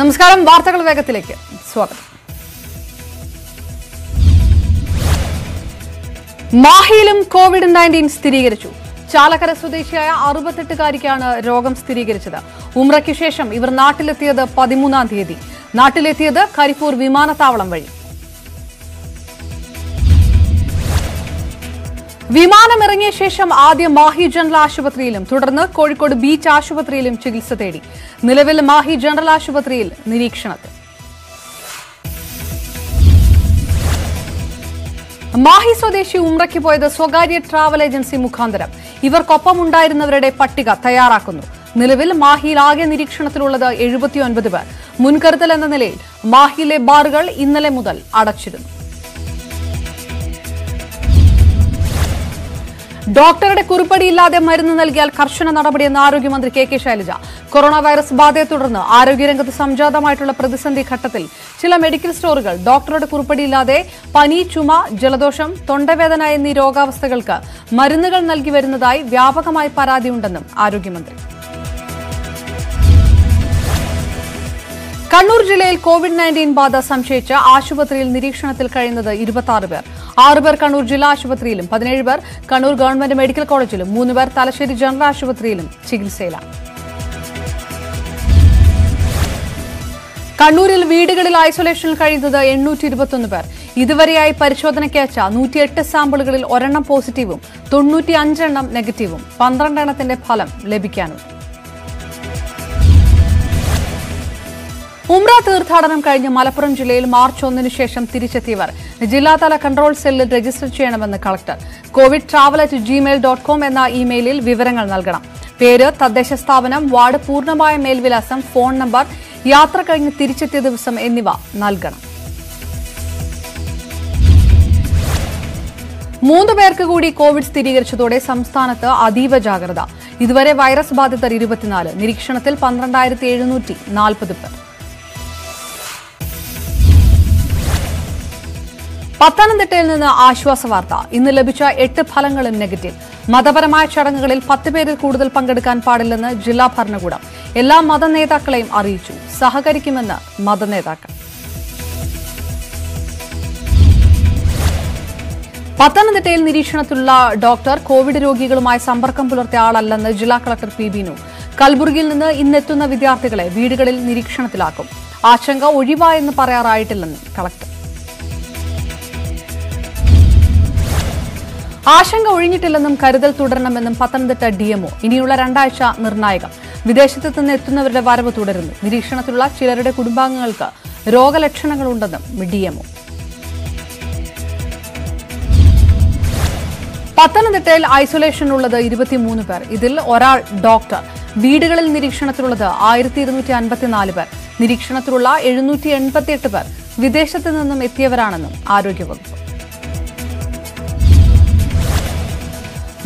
നമസ്കാരം വാർത്തകൾ വേഗത്തിലേക്ക് സ്വാഗതം. മാഹിയിലും കോവിഡ് 19 സ്ഥിരീകരിച്ചു. ചാലക്കര സ്വദേശിയായ 68-കാരിക്കാണ് രോഗം സ്ഥിരീകരിച്ചത്. ഉംറയ്ക്ക് ശേഷം ഇവർ നാട്ടിലെത്തിയത് 13-ാം തീയതി. നാട്ടിലെത്തിയത് കരിപ്പൂർ വിമാനത്താവളം വഴി. വിമാനമിറങ്ങിയ ശേഷം ആദ്യം മാഹി ജനറൽ ആശുപത്രിയിലും തുടർന്ന് കോഴിക്കോട് ബീച്ച് ആശുപത്രിയിലും ചികിത്സ തേടി. നിലവിൽ മാഹി ജനറൽ ആശുപത്രിയിൽ നിരീക്ഷണത്തിൽ. മാഹി സ്വദേശി ഉംറയ്ക്ക് പോയത് സ്വകാര്യ ട്രാവൽ ഏജൻസി മുഖാന്തരം. ഇവർക്കൊപ്പമുണ്ടായിരുന്നവരുടെ പട്ടിക തയ്യാറാക്കുന്നു. നിലവിൽ മാഹിയിൽ ആകെ നിരീക്ഷണത്തിലുള്ളത് 79 പേർ. മുൻകരുതൽ എന്ന നിലയിൽ മാഹിയിലെ ബാറുകൾ ഇന്നലെ മുതൽ അടച്ചിരുന്നു. ഡോക്ടറുടെ കുറിപ്പടിയില്ലാതെ മരുന്ന് നൽകിയാൽ കർശന നടപടിയെന്ന് ആരോഗ്യമന്ത്രി കെ ശൈലജ. കൊറോണ വൈറസ് ബാധയെ തുടർന്ന് ആരോഗ്യരംഗത്ത് സംജാതമായിട്ടുള്ള പ്രതിസന്ധി ഘട്ടത്തിൽ ചില മെഡിക്കൽ സ്റ്റോറുകൾ ഡോക്ടറുടെ കുറിപ്പടിയില്ലാതെ പനി, ചുമ, ജലദോഷം, തൊണ്ടവേദന എന്നീ രോഗാവസ്ഥകൾക്ക് മരുന്നുകൾ നൽകി വരുന്നതായി വ്യാപകമായി പരാതിയുണ്ടെന്നും ആരോഗ്യമന്ത്രി. കണ്ണൂർ ജില്ലയിൽ കോവിഡ് 19 ബാധ സംശയിച്ച് ആശുപത്രിയിൽ നിരീക്ഷണത്തിൽ കഴിയുന്നത് 26 പേർ. 6 പേർ കണ്ണൂർ ജില്ലാ ആശുപത്രിയിലും 17 പേർ കണ്ണൂർ ഗവൺമെന്റ് മെഡിക്കൽ കോളേജിലും 3 പേർ തലശ്ശേരി ജനറൽ ആശുപത്രിയിലും ചികിത്സയിലാണ്. കണ്ണൂരിൽ വീടുകളിൽ ഐസൊലേഷനിൽ കഴിയുന്നത് 821 പേർ. ഇതുവരെയായി പരിശോധനയ്ക്ക് അയച്ച 108 സാമ്പിളുകളിൽ 1 എണ്ണം പോസിറ്റീവും 95 എണ്ണം നെഗറ്റീവും. 12 എണ്ണത്തിന്റെ ഫലം ലഭിക്കാനുണ്ട്. ഉംറ തീർത്ഥാടനം കഴിഞ്ഞ് മലപ്പുറം ജില്ലയിൽ മാർച്ച് 1-ന് ശേഷം തിരിച്ചെത്തിയവർ ജില്ലാതല കൺട്രോൾ സെല്ലിൽ രജിസ്റ്റർ ചെയ്യണമെന്ന് കളക്ടർ. covid@gmail.com എന്ന ഇമെയിലിൽ വിവരങ്ങൾ നൽകണം. പേര്, തദ്ദേശ സ്ഥാപനം, വാർഡ്, പൂർണ്ണമായ മേൽവിലാസം, ഫോൺ നമ്പർ, യാത്ര കഴിഞ്ഞ് തിരിച്ചെത്തിയ ദിവസം എന്നിവ നൽകണം. 3 പേർക്ക് കൂടി കോവിഡ് സ്ഥിരീകരിച്ചതോടെ സംസ്ഥാനത്ത് അതീവ ജാഗ്രത. ഇതുവരെ വൈറസ് ബാധിതർ 24, നിരീക്ഷണത്തിൽ 12,740 പേർ. പത്തനംതിട്ടയിൽ നിന്ന് ആശ്വാസ വാർത്ത. ഇന്ന് ലഭിച്ച 8 ഫലങ്ങളും നെഗറ്റീവ്. മതപരമായ ചടങ്ങുകളിൽ 10 പേരിൽ കൂടുതൽ പങ്കെടുക്കാൻ പാടില്ലെന്ന് ജില്ലാ ഭരണകൂടം എല്ലാ മതനേതാക്കളെയും അറിയിച്ചു. സഹകരിക്കുമെന്ന് മതനേതാക്കൾ. പത്തനംതിട്ടയിൽ നിരീക്ഷണത്തിലുള്ള ഡോക്ടർ കോവിഡ് രോഗികളുമായി സമ്പർക്കം പുലർത്തിയ ആളല്ലെന്ന് ജില്ലാ കളക്ടർ പി ബിനു. കൽബുർഗിയിൽ നിന്ന് ഇന്നെത്തുന്ന വിദ്യാർത്ഥികളെ വീടുകളിൽ നിരീക്ഷണത്തിലാക്കും. ആശങ്ക ഒഴിവായെന്ന് പറയാറായിട്ടില്ലെന്ന് കളക്ടർ. ആശങ്ക ഒഴിഞ്ഞിട്ടില്ലെന്നും കരുതൽ തുടരണമെന്നും പത്തനംതിട്ട DMO. ഇനിയുള്ള 2 ആഴ്ച നിർണായകം. വിദേശത്ത് നിന്ന് എത്തുന്നവരുടെ വരവ് തുടരുന്നു. നിരീക്ഷണത്തിലുള്ള ചിലരുടെ കുടുംബാംഗങ്ങൾക്ക് രോഗലക്ഷണങ്ങളുണ്ടെന്നും DMO. പത്തനംതിട്ടയിൽ ഐസൊലേഷനിലുള്ളത് 23 പേർ. ഇതിൽ 1 ഡോക്ടർ. വീടുകളിൽ നിരീക്ഷണത്തിലുള്ളത് 1,254 പേർ. നിരീക്ഷണത്തിലുള്ള 788 പേർ വിദേശത്ത് നിന്നും എത്തിയവരാണെന്നും ആരോഗ്യവകുപ്പ്.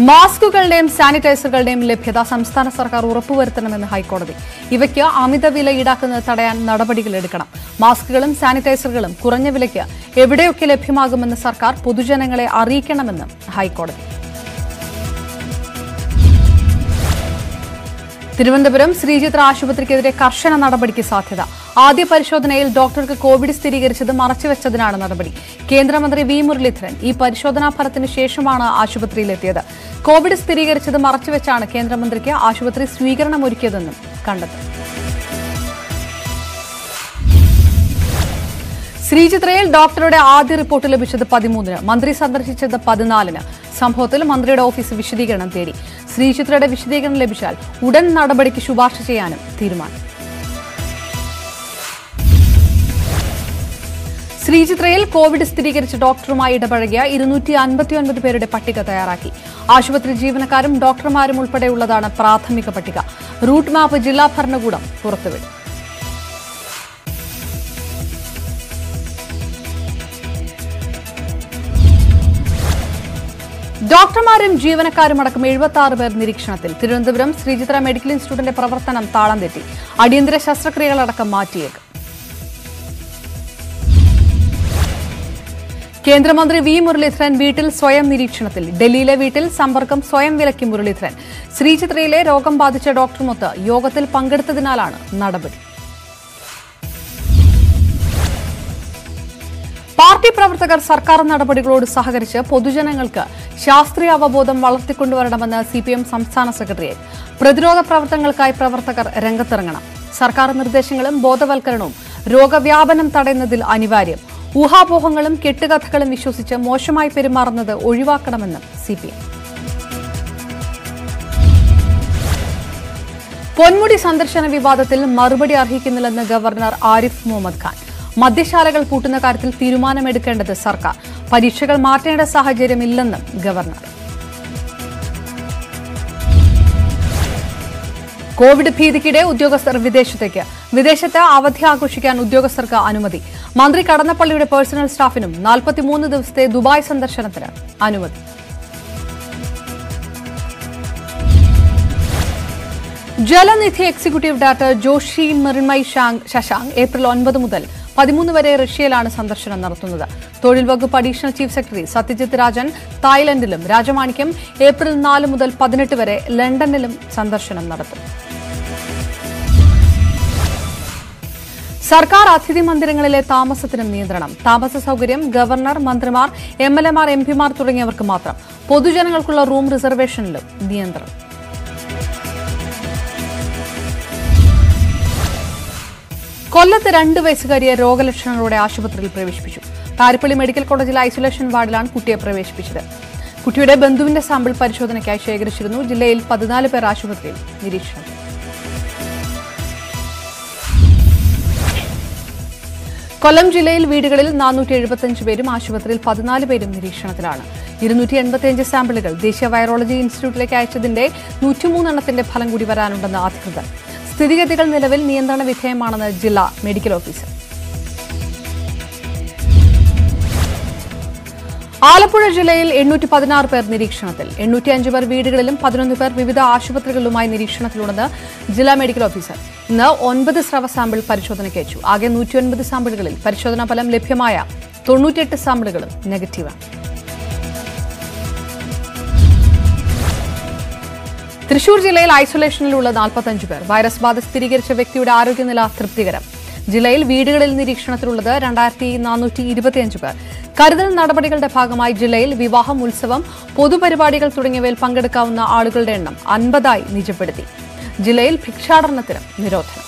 മാസ്കുകളുടെയും സാനിറ്റൈസറുകളുടെയും ലഭ്യത സംസ്ഥാന സർക്കാർ ഉറപ്പുവരുത്തണമെന്ന് ഹൈക്കോടതി. ഇവയ്ക്ക് അമിത വില ഈടാക്കുന്നത് തടയാൻ നടപടികളെടുക്കണം. മാസ്കുകളും സാനിറ്റൈസറുകളും കുറഞ്ഞ വിലയ്ക്ക് എവിടെയൊക്കെ ലഭ്യമാകുമെന്ന് സർക്കാർ പൊതുജനങ്ങളെ അറിയിക്കണമെന്നും ഹൈക്കോടതി. തിരുവനന്തപുരം ശ്രീചിത്ര ആശുപത്രിക്കെതിരെ കർശന നടപടിക്ക് സാധ്യത. ആദ്യ പരിശോധനയിൽ ഡോക്ടർക്ക് കോവിഡ് സ്ഥിരീകരിച്ചത് മറച്ചുവെച്ചതിനാണ് നടപടി. കേന്ദ്രമന്ത്രി വി മുരളീധരൻ ഈ പരിശോധനാ ഫലത്തിന് ശേഷമാണ് ആശുപത്രിയിലെത്തിയത്. കോവിഡ് സ്ഥിരീകരിച്ചത് മറച്ചുവെച്ചാണ് കേന്ദ്രമന്ത്രിക്ക് ആശുപത്രി സ്വീകരണമൊരുക്കിയതെന്നും കണ്ടെത്തി. ശ്രീചിത്രയിൽ ഡോക്ടറുടെ ആദ്യ റിപ്പോർട്ട് ലഭിച്ചത് 13-ന്. മന്ത്രി സന്ദർശിച്ചത് 14-ന്. സംഭവത്തിൽ മന്ത്രിയുടെ ഓഫീസ് വിശദീകരണം തേടി. ശ്രീചിത്രയുടെ വിശദീകരണം ലഭിച്ചാൽ ഉടൻ നടപടിക്ക് ശുപാർശ ചെയ്യാനും തീരുമാനം. ശ്രീചിത്രയിൽ കോവിഡ് സ്ഥിരീകരിച്ച ഡോക്ടറുമായി ഇടപഴകിയ 259 പേരുടെ പട്ടിക തയ്യാറാക്കി. ആശുപത്രി ജീവനക്കാരും ഡോക്ടർമാരും ഉൾപ്പെടെയുള്ളതാണ് പ്രാഥമിക പട്ടിക. റൂട്ട് മാപ്പ് ജില്ലാ ഭരണകൂടം പുറത്തുവിടും. ഡോക്ടർമാരും ജീവനക്കാരുമടക്കം 76 പേർ നിരീക്ഷണത്തിൽ. തിരുവനന്തപുരം ശ്രീചിത്ര മെഡിക്കൽ ഇൻസ്റ്റിറ്റ്യൂട്ടിന്റെ പ്രവർത്തനം താളം തെറ്റി. അടിയന്തര ശസ്ത്രക്രിയകളടക്കം മാറ്റിയേക്കും. കേന്ദ്രമന്ത്രി വി മുരളീധരൻ വീട്ടിൽ സ്വയം നിരീക്ഷണത്തിൽ. ഡൽഹിയിലെ വീട്ടിൽ സമ്പർക്കം സ്വയം വിലക്കി മുരളീധരൻ. ശ്രീചിത്രയിലെ രോഗം ബാധിച്ച ഡോക്ടർമൊത്ത് യോഗത്തിൽ പങ്കെടുത്തതിനാലാണ് നടപടി. പാർട്ടി പ്രവർത്തകർ സർക്കാർ നടപടികളോട് സഹകരിച്ച് പൊതുജനങ്ങൾക്ക് ശാസ്ത്രീയ അവബോധം വളർത്തിക്കൊണ്ടുവരണമെന്ന് സിപിഎം സംസ്ഥാന സെക്രട്ടേറിയറ്റ്. പ്രതിരോധ പ്രവർത്തനങ്ങൾക്കായി പ്രവർത്തകർ രംഗത്തിറങ്ങണം. സർക്കാർ നിർദ്ദേശങ്ങളും ബോധവൽക്കരണവും രോഗവ്യാപനം തടയുന്നതിൽ അനിവാര്യം. ഊഹാപോഹങ്ങളും കെട്ടുകഥകളും വിശ്വസിച്ച് മോശമായി പെരുമാറുന്നത് ഒഴിവാക്കണമെന്ന് സിപിഎം. പൊന്മുടി സന്ദർശന വിവാദത്തിൽ മറുപടി അർഹിക്കുന്നില്ലെന്ന് ഗവർണർ ആരിഫ് മുഹമ്മദ് ഖാൻ. മദ്യശാലകൾ പൂട്ടുന്ന കാര്യത്തിൽ തീരുമാനമെടുക്കേണ്ടത് സർക്കാർ. പരീക്ഷകൾ മാറ്റേണ്ട സാഹചര്യമില്ലെന്നും ഗവർണർ. കോവിഡ് ഭീതിക്കിടെ ഉദ്യോഗസ്ഥർ വിദേശത്തേക്ക്. വിദേശത്ത് അവധി ആഘോഷിക്കാൻ ഉദ്യോഗസ്ഥർക്ക് അനുമതി. മന്ത്രി കടന്നപ്പള്ളിയുടെ പേഴ്സണൽ സ്റ്റാഫിനും 43 ദിവസത്തെ ദുബായ് സന്ദർശനത്തിന് അനുമതി. Jalanidhi executive director Joshi Mrinmay Shashank April 9 മുതൽ 13 വരെ റഷ്യയിലാണ് സന്ദർശനം നടത്തുന്നത്. തൊഴിൽ വകുപ്പ് additional chief secretary Satyajit Rajan തായ്ലൻഡിലും രാജമാണിക്യം ഏപ്രിൽ 4 മുതൽ 18 വരെ ലണ്ടനിലും സന്ദർശനം നടത്തും. സർക്കാർ അതിഥി മന്ദിരങ്ങളിലെ താമസത്തിനും നിയന്ത്രണം. താമസ സൌകര്യം ഗവർണർ, മന്ത്രിമാർ, എംഎൽഎമാർ, എംപിമാർ തുടങ്ങിയവർക്ക് മാത്രം. പൊതുജനങ്ങൾക്കുള്ള റൂം റിസർവേഷനിലും നിയന്ത്രണം. കൊല്ലത്ത് 2 വയസ്സുകാരിയെ രോഗലക്ഷണങ്ങളോടെ ആശുപത്രിയിൽ പ്രവേശിപ്പിച്ചു. താരപ്പള്ളി മെഡിക്കൽ കോളേജിലെ ഐസൊലേഷൻ വാർഡിലാണ് കുട്ടിയെ പ്രവേശിപ്പിച്ചത്. കുട്ടിയുടെ ബന്ധുവിന്റെ സാമ്പിൾ പരിശോധനയ്ക്കായി ശേഖരിച്ചിരുന്നു. ജില്ലയിൽ 14 പേർ ആശുപത്രിയിൽ നിരീക്ഷണം. കൊല്ലം ജില്ലയിൽ വീടുകളിൽ 475 പേരും ആശുപത്രിയിൽ 14 പേരും നിരീക്ഷണത്തിലാണ്. 285 സാമ്പിളുകൾ ദേശീയ വൈറോളജി ഇൻസ്റ്റിറ്റ്യൂട്ടിലേക്ക് അയച്ചതിന്റെ 103 എണ്ണത്തിന്റെ ഫലം കൂടി വരാനുണ്ടെന്ന് അധികൃതർ. സ്ഥിതിഗതികൾ നിലവിൽ നിയന്ത്രണ വിധേയമാണെന്ന് ജില്ലാ മെഡിക്കൽ ഓഫീസർ. ആലപ്പുഴ ജില്ലയിൽ 816 പേർ നിരീക്ഷണത്തിൽ. 805 പേർ വീടുകളിലും 11 പേർ വിവിധ ആശുപത്രികളിലുമായി നിരീക്ഷണത്തിലുണ്ടെന്ന് ജില്ലാ മെഡിക്കൽ ഓഫീസർ. ഇന്ന് 9 സ്രവ സാമ്പിൾ പരിശോധനയ്ക്ക് അയച്ചു. ആകെ 109 സാമ്പിളുകളിൽ പരിശോധനാ ഫലം ലഭ്യമായ 98 സാമ്പിളുകളും നെഗറ്റീവാണ്. തൃശൂർ ജില്ലയിൽ ഐസൊലേഷനിലുള്ള 45 പേർ. വൈറസ് ബാധ സ്ഥിരീകരിച്ച വ്യക്തിയുടെ ആരോഗ്യനില തൃപ്തികരം. ജില്ലയിൽ വീടുകളിൽ നിരീക്ഷണത്തിലുള്ളത് 2425 പേർ. കരുതൽ നടപടികളുടെ ഭാഗമായി ജില്ലയിൽ വിവാഹം, ഉത്സവം, പൊതുപരിപാടികൾ തുടങ്ങിയവയിൽ പങ്കെടുക്കാവുന്ന ആളുകളുടെ എണ്ണം 50 നിജപ്പെടുത്തി. ജില്ലയിൽ ഭിക്ഷാടനത്തിന് നിരോധനം.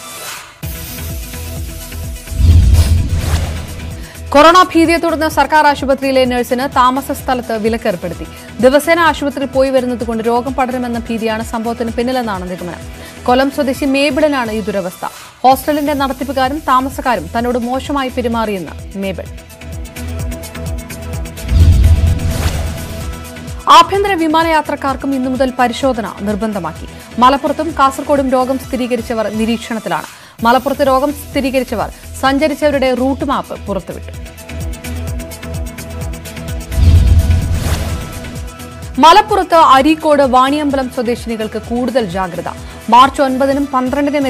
കൊറോണ ഭീതിയെ തുടർന്ന് സർക്കാർ ആശുപത്രിയിലെ നഴ്സിന് താമസ സ്ഥലത്ത് വിലക്കേർപ്പെടുത്തി. ദിവസേന ആശുപത്രിയിൽ പോയി വരുന്നതുകൊണ്ട് രോഗം പടരുമെന്ന ഭീതിയാണ് സംഭവത്തിന് പിന്നിലെന്നാണ് നിഗമനം. കൊല്ലം സ്വദേശി മേബിളിനാണ് ഈ ദുരവസ്ഥ. ഹോസ്റ്റലിന്റെ നടത്തിപ്പുകാരും താമസക്കാരും തന്നോട് മോശമായി പെരുമാറിയെന്ന് മേബിൾ. ആഭ്യന്തര വിമാനയാത്രക്കാർക്കും ഇന്നു മുതൽ പരിശോധന നിർബന്ധമാക്കി. മലപ്പുറത്തും കാസർകോടും രോഗം സ്ഥിരീകരിച്ചവർ നിരീക്ഷണത്തിലാണ്. മലപ്പുറത്ത് രോഗം സ്ഥിരീകരിച്ചവർ സഞ്ചരിച്ചവരുടെ റൂട്ട് മാപ്പ് പുറത്തുവിട്ടു. മലപ്പുറത്ത് അരീക്കോട് വാണിയമ്പലം സ്വദേശിനികൾക്ക് കൂടുതൽ ജാഗ്രത. മാർച്ച് 9-നും 12-നും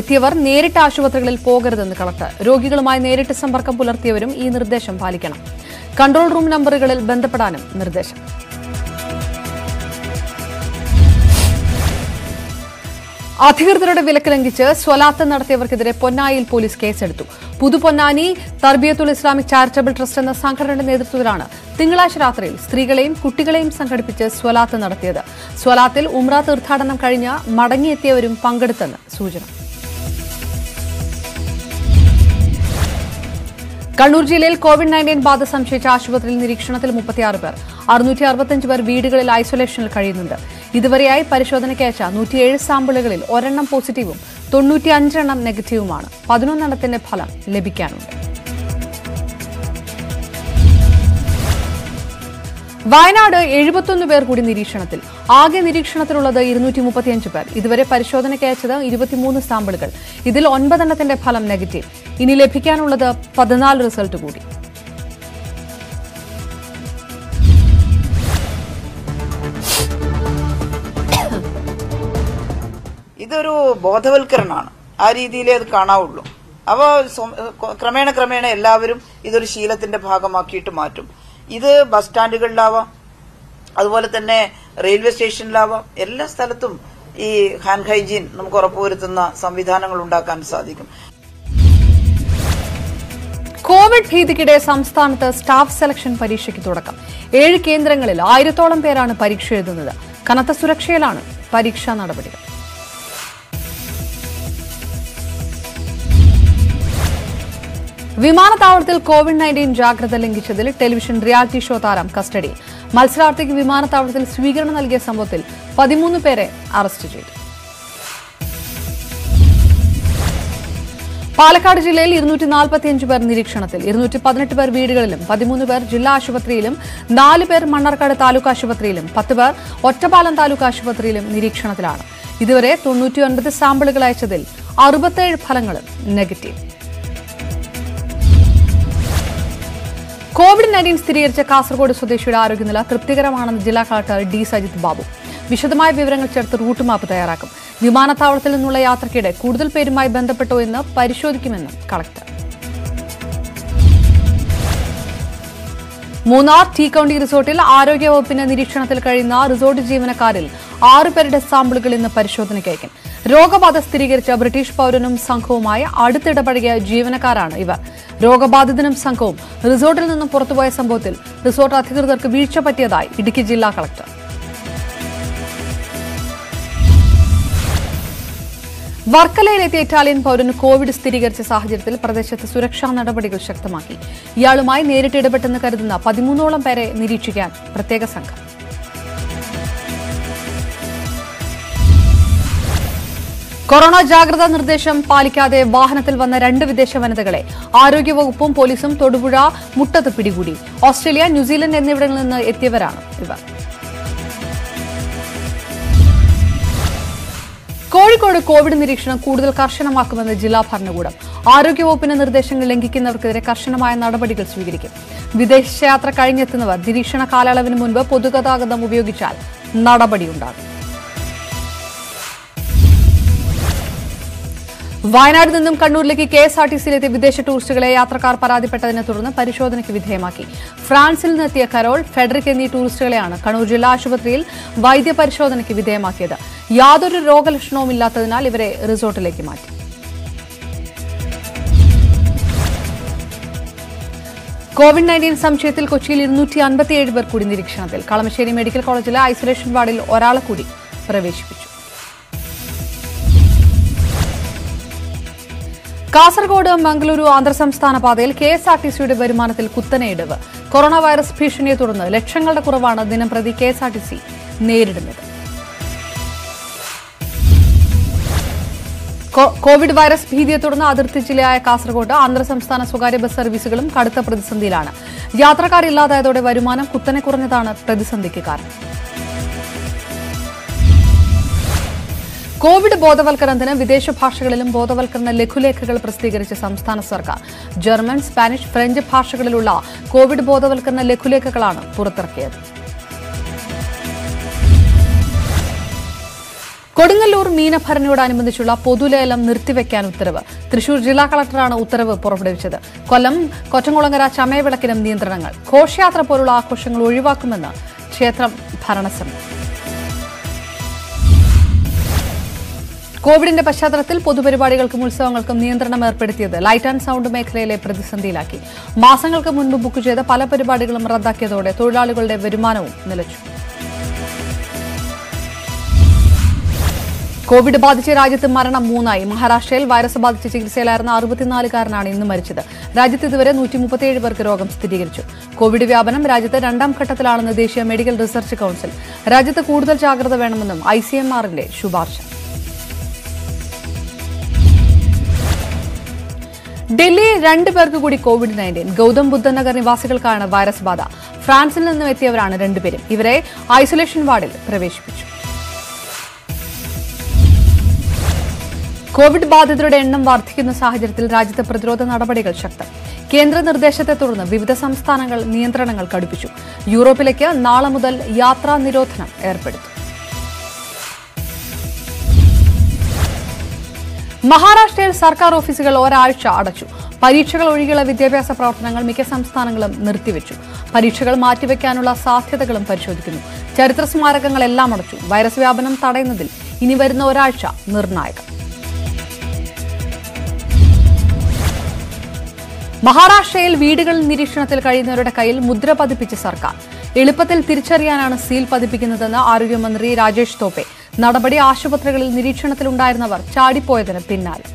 എത്തിയവർ നേരിട്ട് ആശുപത്രികളിൽ പോകരുതെന്ന് കളക്ടർ. രോഗികളുമായി നേരിട്ട് സമ്പർക്കം പുലർത്തിയവരും ഈ നിർദ്ദേശം പാലിക്കണം. കൺട്രോൾ റൂം നമ്പറുകളിൽ ബന്ധപ്പെടാനും നിർദ്ദേശം. അധികൃതരുടെ വിലക്ക് ലംഘിച്ച് സ്വലാത്ത് നടത്തിയവർക്കെതിരെ പൊന്നാനിയിൽ പോലീസ് കേസെടുത്തു. Puthuponnani Tarbiyathul Islamic charitable trust എന്ന സംഘടനയുടെ നേതൃത്വത്തിലാണ് തിങ്കളാഴ്ച രാത്രിയിൽ സ്ത്രീകളെയും കുട്ടികളെയും സംഘടിപ്പിച്ച് സ്വലാത്ത് നടത്തിയത്. സ്വലാത്തിൽ ഉംറ തീർത്ഥാടനം കഴിഞ്ഞ് മടങ്ങിയെത്തിയവരും പങ്കെടുത്തെന്ന് സൂചന. കണ്ണൂർ ജില്ലയിൽ COVID-19 ബാധ സംശയിച്ച ആശുപത്രിയിൽ നിരീക്ഷണത്തിൽ 36 പേർ. 665 പേർ വീടുകളിൽ ഐസൊലേഷനിൽ കഴിയുന്നുണ്ട്. ഇതുവരെയായി പരിശോധനയ്ക്ക് അയച്ച 107 സാമ്പിളുകളിൽ 1 എണ്ണം പോസിറ്റീവും 95 എണ്ണം നെഗറ്റീവുമാണ്. 11 എണ്ണത്തിന്റെ ഫലം ലഭിക്കാനുണ്ട്. വയനാട് 71 പേർ കൂടി നിരീക്ഷണത്തിൽ. ആകെ നിരീക്ഷണത്തിലുള്ളത് 235 പേർ. ഇതുവരെ പരിശോധനയ്ക്ക് അയച്ചത് 23 സാമ്പിളുകൾ. ഇതിൽ 9 എണ്ണത്തിന്റെ ഫലം നെഗറ്റീവ്. ഇനി ലഭിക്കാനുള്ളത് 14 റിസൾട്ട് കൂടി. ഇതൊരു ബോധവൽക്കരണമാണ്, ആ രീതിയിലേ അത് കാണാവുള്ളൂ. അപ്പോൾ ക്രമേണ എല്ലാവരും ഇതൊരു ശീലത്തിന്റെ ഭാഗമാക്കിയിട്ട് മാറ്റും. ഇത് ബസ് സ്റ്റാൻഡുകളിലാവാം, അതുപോലെ തന്നെ റെയിൽവേ സ്റ്റേഷനിലാവാം, എല്ലാ സ്ഥലത്തും ഈ ഹാൻഡ് ഹൈജീൻ നമുക്ക് ഉറപ്പുവരുത്തുന്ന സംവിധാനങ്ങൾ ഉണ്ടാക്കാൻ സാധിക്കും. കോവിഡ് ഭീതിക്കിടെ സംസ്ഥാനത്ത് സ്റ്റാഫ് സെലക്ഷൻ പരീക്ഷയ്ക്ക് തുടക്കം. 7 കേന്ദ്രങ്ങളിൽ 1000-ഓളം പേരാണ് പരീക്ഷ എഴുതുന്നത്. കനത്ത സുരക്ഷയിലാണ് പരീക്ഷാ നടപടികൾ. വിമാനത്താവളത്തിൽ കോവിഡ് 19 ജാഗ്രത ലംഘിച്ചതിൽ ടെലിവിഷൻ റിയാലിറ്റി ഷോ താരം കസ്റ്റഡിയിൽ. മത്സരാർത്ഥിക്ക് വിമാനത്താവളത്തിൽ സ്വീകരണം നൽകിയ സംഭവത്തിൽ 13 പേരെ അറസ്റ്റ് ചെയ്തു. പാലക്കാട് ജില്ലയിൽ 245 പേർ നിരീക്ഷണത്തിൽ. 218 പേർ വീടുകളിലും 13 പേർ ജില്ലാ ആശുപത്രിയിലും 4 പേർ മണ്ണാർക്കാട് താലൂക്ക് ആശുപത്രിയിലും 10 പേർ ഒറ്റപ്പാലം താലൂക്ക് ആശുപത്രിയിലും നിരീക്ഷണത്തിലാണ്. ഇതുവരെ 99 സാമ്പിളുകൾ അയച്ചതിൽ 67 ഫലങ്ങളും നെഗറ്റീവ്. കോവിഡ്-19 സ്ഥിരീകരിച്ച കാസർഗോഡ് സ്വദേശിയുടെ ആരോഗ്യനില തൃപ്തികരമാണെന്ന് ജില്ലാ കളക്ടർ ഡി സജിത് ബാബു. വിശദമായ വിവരങ്ങൾ ചേർത്ത് റൂട്ട് മാപ്പ് തയ്യാറാക്കും. വിമാനത്താവളത്തിൽ നിന്നുള്ള യാത്രക്കിടെ കൂടുതൽ പേരുമായി ബന്ധപ്പെട്ടോ എന്ന് പരിശോധിക്കുമെന്നും കളക്ടർ. മൂന്നാർ ടീ കൌണ്ടി റിസോർട്ടിൽ ആരോഗ്യവകുപ്പിന്റെ നിരീക്ഷണത്തിൽ കഴിയുന്ന റിസോർട്ട് ജീവനക്കാരിൽ 6 പേരുടെ സാമ്പിളുകൾ ഇന്ന് പരിശോധനയ്ക്കയക്കും. രോഗബാധ സ്ഥിരീകരിച്ച ബ്രിട്ടീഷ് പൌരനും സംഘവുമായി അടുത്തിടപഴകിയ ജീവനക്കാരാണ് ഇവർ. രോഗബാധിതനും സംഘവും റിസോർട്ടിൽ നിന്നും പുറത്തുപോയ സംഭവത്തിൽ റിസോർട്ട് അധികൃതർക്ക് വീഴ്ച പറ്റിയതായി ഇടുക്കി ജില്ലാ കളക്ടർ. വർക്കലയിലെത്തിയ ഇറ്റാലിയൻ പൌരന് കോവിഡ് സ്ഥിരീകരിച്ച സാഹചര്യത്തിൽ പ്രദേശത്ത് സുരക്ഷാ നടപടികൾ ശക്തമാക്കി. ഇയാളുമായി നേരിട്ട് ഇടപെട്ടെന്ന് കരുതുന്ന 13-ഓളം പേരെ നിരീക്ഷിക്കാൻ പ്രത്യേക സംഘം. കൊറോണ ജാഗ്രതാ നിർദ്ദേശം പാലിക്കാതെ വാഹനത്തിൽ വന്ന 2 വിദേശ വനിതകളെ ആരോഗ്യവകുപ്പും പോലീസും തൊടുപുഴ മുട്ടത്ത് പിടികൂടി. ഓസ്ട്രേലിയ, ന്യൂസിലൻഡ് എന്നിവിടങ്ങളിൽ നിന്ന് എത്തിയവരാണ് ഇവർ. കോഴിക്കോട് കോവിഡ് നിരീക്ഷണം കൂടുതൽ കർശനമാക്കുമെന്ന് ജില്ലാ ഭരണകൂടം. ആരോഗ്യവകുപ്പിന്റെ നിർദ്ദേശങ്ങൾ ലംഘിക്കുന്നവർക്കെതിരെ കർശനമായ നടപടികൾ സ്വീകരിക്കും. വിദേശയാത്ര കഴിഞ്ഞെത്തുന്നവർ നിരീക്ഷണ കാലയളവിന് മുൻപ് പൊതുഗതാഗതം ഉപയോഗിച്ചാൽ നടപടിയുണ്ടാകും. വയനാട് നിന്നും കണ്ണൂരിലേക്ക് KSRTCയിലെത്തിയ വിദേശ ടൂറിസ്റ്റുകളെ യാത്രക്കാർ പരാതിപ്പെട്ടതിനെ തുടർന്ന് പരിശോധനയ്ക്ക് വിധേയമാക്കി. ഫ്രാൻസിൽ നിന്നെത്തിയ കരോൾ, ഫെഡറിക് എന്നീ ടൂറിസ്റ്റുകളെയാണ് കണ്ണൂർ ജില്ലാ ആശുപത്രിയിൽ വൈദ്യപരിശോധനയ്ക്ക് വിധേയമാക്കിയത്. യാതൊരു രോഗലക്ഷണവും ഇല്ലാത്തതിനാൽ ഇവരെ റിസോർട്ടിലേക്ക് മാറ്റി. കോവിഡ്-19 സംശയത്തിൽ കൊച്ചിയിൽ 257 പേർ കൂടി നിരീക്ഷണത്തിൽ. കളമശ്ശേരി മെഡിക്കൽ കോളേജിലെ ഐസൊലേഷൻ വാർഡിൽ ഒരാളെ കൂടി പ്രവേശിപ്പിച്ചു. കാസർഗോഡ് മംഗളൂരു ആന്തർ സംസ്ഥാന പാതയിൽ KSRTCയുടെ വരുമാനത്തിൽ കുത്തനെ ഇടിവ്. കൊറോണ വൈറസ് ഭീഷണിയെ തുടർന്ന് ലക്ഷങ്ങളുടെ കുറവാണ് ദിനംപ്രതി KSRTC നേരിടുന്നത്. കോവിഡ് വൈറസ് ഭീതിയെ തുടർന്ന് അതിർത്തി ജില്ലയായ കാസർഗോഡ് ആന്തർ സംസ്ഥാന സ്വകാര്യ ബസ് സർവീസുകളും കടുത്ത പ്രതിസന്ധിയിലാണ്. യാത്രക്കാർ ഇല്ലാതായതോടെ വരുമാനം കുത്തനെ കുറഞ്ഞതാണ് പ്രതിസന്ധിക്ക് കാരണം. കോവിഡ് ബോധവൽക്കരണത്തിന് വിദേശ ഭാഷകളിലും ബോധവൽക്കരണ ലഘുലേഖകൾ പ്രസിദ്ധീകരിച്ച സംസ്ഥാന സർക്കാർ. ജർമ്മൻ, സ്പാനിഷ്, ഫ്രഞ്ച് ഭാഷകളിലുള്ള കോവിഡ് ബോധവൽക്കരണ ലഘുലേഖകളാണ് പുറത്തിറക്കിയത്. കൊടുങ്ങല്ലൂർ മീനഭരണിയോടനുബന്ധിച്ചുള്ള പൊതുലേലം നിർത്തിവെക്കാൻ ഉത്തരവ്. തൃശൂർ ജില്ലാ കളക്ടറാണ് ഉത്തരവ് പുറപ്പെടുവിച്ചത്. കൊല്ലം കൊറ്റംകുളങ്ങര ചമയവിളക്കിനും നിയന്ത്രണങ്ങൾ. ഘോഷയാത്ര പോലുള്ള ആഘോഷങ്ങൾ ഒഴിവാക്കുമെന്ന് ക്ഷേത്രം ഭരണസമിതി. കോവിഡിന്റെ പശ്ചാത്തലത്തിൽ പൊതുപരിപാടികൾക്കും ഉത്സവങ്ങൾക്കും നിയന്ത്രണം ഏർപ്പെടുത്തിയത് ലൈറ്റ് ആൻഡ് സൌണ്ട് മേഖലയിലെ പ്രതിസന്ധിയിലാക്കി. മാസങ്ങൾക്ക് മുൻപ് ബുക്ക് ചെയ്ത പല പരിപാടികളും റദ്ദാക്കിയതോടെ തൊഴിലാളികളുടെ വരുമാനവും നിലച്ചു. കോവിഡ് ബാധിച്ച് രാജ്യത്ത് മരണം 3-ആയി. മഹാരാഷ്ട്രയിൽ വൈറസ് ബാധിച്ച് ചികിത്സയിലായിരുന്ന 64-കാരനാണ് ഇന്ന് മരിച്ചത്. രാജ്യത്ത് ഇതുവരെ 137 പേർക്ക് രോഗം സ്ഥിരീകരിച്ചു. കോവിഡ് വ്യാപനം രാജ്യത്ത് 2ാം ഘട്ടത്തിലാണെന്ന് ദേശീയ മെഡിക്കൽ റിസർച്ച് കൌൺസിൽ. രാജ്യത്ത് കൂടുതൽ ജാഗ്രത വേണമെന്നും ICMRന്റെ ശുപാർശ. ഡൽഹിയിൽ 2 പേർക്ക് കൂടി കോവിഡ്-19. ഗൌതം ബുദ്ധ നഗർ നിവാസികൾക്കാണ് വൈറസ് ബാധ. ഫ്രാൻസിൽ നിന്നും എത്തിയവരാണ് 2 പേരും. ഇവരെ ഐസൊലേഷൻ വാർഡിൽ പ്രവേശിപ്പിച്ചു. കോവിഡ് ബാധിതരുടെ എണ്ണം വർദ്ധിക്കുന്ന സാഹചര്യത്തിൽ രാജ്യത്തെ പ്രതിരോധ നടപടികൾ ശക്തം. കേന്ദ്ര നിർദ്ദേശത്തെ തുടർന്ന് വിവിധ സംസ്ഥാനങ്ങൾ നിയന്ത്രണങ്ങൾ കടുപ്പിച്ചു. യൂറോപ്പിലേക്ക് നാളെ മുതൽ യാത്രാ നിരോധനം ഏർപ്പെടുത്തും. മഹാരാഷ്ട്രയിൽ സർക്കാർ ഓഫീസുകൾ ഒരാഴ്ച അടച്ചു. പരീക്ഷകൾ ഒഴികെയുള്ള വിദ്യാഭ്യാസ പ്രവർത്തനങ്ങൾ മിക്ക സംസ്ഥാനങ്ങളും നിർത്തിവെച്ചു. പരീക്ഷകൾ മാറ്റിവെക്കാനുള്ള സാധ്യതകളും പരിശോധിക്കുന്നു. ചരിത്ര സ്മാരകങ്ങളെല്ലാം അടച്ചു. വൈറസ് വ്യാപനം തടയുന്നതിൽ ഇനി വരുന്ന ഒരാഴ്ച നിർണായകം. മഹാരാഷ്ട്രയിൽ വീടുകൾ നിരീക്ഷണത്തിൽ കഴിയുന്നവരുടെ കയ്യിൽ മുദ്ര പതിപ്പിച്ച സർക്കാർ. എളുപ്പത്തിൽ തിരിച്ചറിയാനാണ് സീൽ പതിപ്പിക്കുന്നതെന്ന് ആരോഗ്യമന്ത്രി രാജേഷ് തോപ്പെ. നടപടി ആശുപത്രികളിൽ നിരീക്ഷണത്തിലുണ്ടായിരുന്നവർ ചാടിപ്പോയതിന് പിന്നാലെ.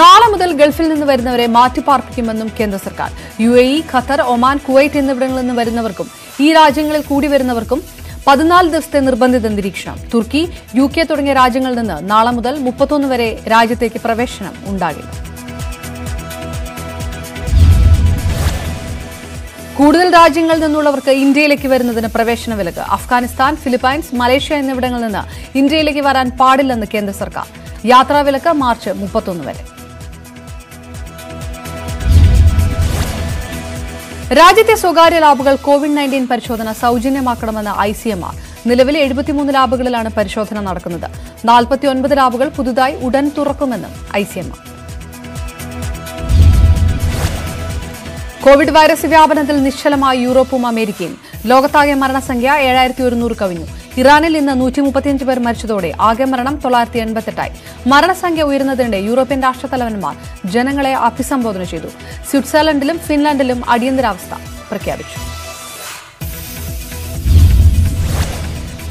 നാളെ മുതൽ ഗൾഫിൽ നിന്ന് വരുന്നവരെ മാറ്റിപ്പാർപ്പിക്കുമെന്നും കേന്ദ്ര സർക്കാർ. UAE, ഖത്തർ, ഒമാൻ, കുവൈറ്റ് എന്നിവിടങ്ങളിൽ നിന്ന് വരുന്നവർക്കും ഈ രാജ്യങ്ങളിൽ കൂടി വരുന്നവർക്കും 14 ദിവസത്തെ നിർബന്ധിത നിരീക്ഷണം. തുർക്കി, UK തുടങ്ങിയ രാജ്യങ്ങളിൽ നിന്ന് നാളെ മുതൽ 31 വരെ രാജ്യത്തേക്ക് പ്രവേശനം ഉണ്ടാകില്ല. കൂടുതൽ രാജ്യങ്ങളിൽ നിന്നുള്ളവർക്ക് ഇന്ത്യയിലേക്ക് വരുന്നതിന് പ്രവേശന വിലക്ക്. അഫ്ഗാനിസ്ഥാൻ, ഫിലിപ്പൈൻസ്, മലേഷ്യ എന്നിവിടങ്ങളിൽ നിന്ന് ഇന്ത്യയിലേക്ക് വരാൻ പാടില്ലെന്ന് കേന്ദ്ര സർക്കാർ. യാത്രാവിലക്ക് മാർച്ച് 31 വരെ. രാജ്യത്തെ സ്വകാര്യ ലാബുകൾ COVID-19 പരിശോധന സൌജന്യമാക്കണമെന്ന് ICMR. നിലവിൽ 73 ലാബുകളിലാണ് പരിശോധന നടക്കുന്നത്. 49 ലാബുകൾ പുതുതായി ഉടൻ തുറക്കുമെന്നും ICMR. കോവിഡ് വൈറസ് വ്യാപനത്തിൽ നിശ്ചലമായ യൂറോപ്പും അമേരിക്കയും. ലോകത്താകെ മരണസംഖ്യ 7100 കവിഞ്ഞു. ഇറാനിൽ ഇന്ന് 135 പേർ മരിച്ചതോടെ ആകെ മരണം 988. മരണസംഖ്യ ഉയരുന്നതിനിടെ യൂറോപ്യൻ രാഷ്ട്രതലവന്മാർ ജനങ്ങളെ അഭിസംബോധന ചെയ്തു. സ്വിറ്റ്സർലൻഡിലും ഫിൻലാൻഡിലും അടിയന്തരാവസ്ഥ പ്രഖ്യാപിച്ചു.